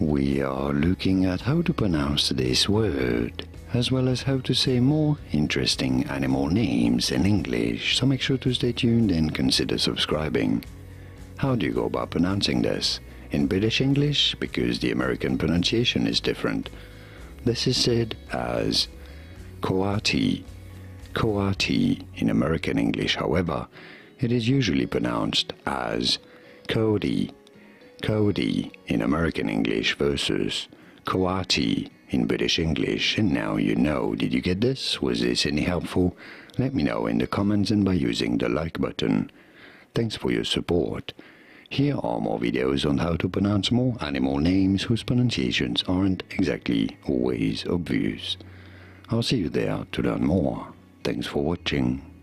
We are looking at how to pronounce this word, as well as how to say more interesting animal names in English, so make sure to stay tuned and consider subscribing. How do you go about pronouncing this? In British English, because the American pronunciation is different, this is said as coati. Coati in American English, however, it is usually pronounced as Coati. Coati in American English versus Coati in British English, and now you know. Did you get this? Was this any helpful? Let me know in the comments and by using the like button. Thanks for your support. Here are more videos on how to pronounce more animal names whose pronunciations aren't exactly always obvious. I'll see you there to learn more. Thanks for watching.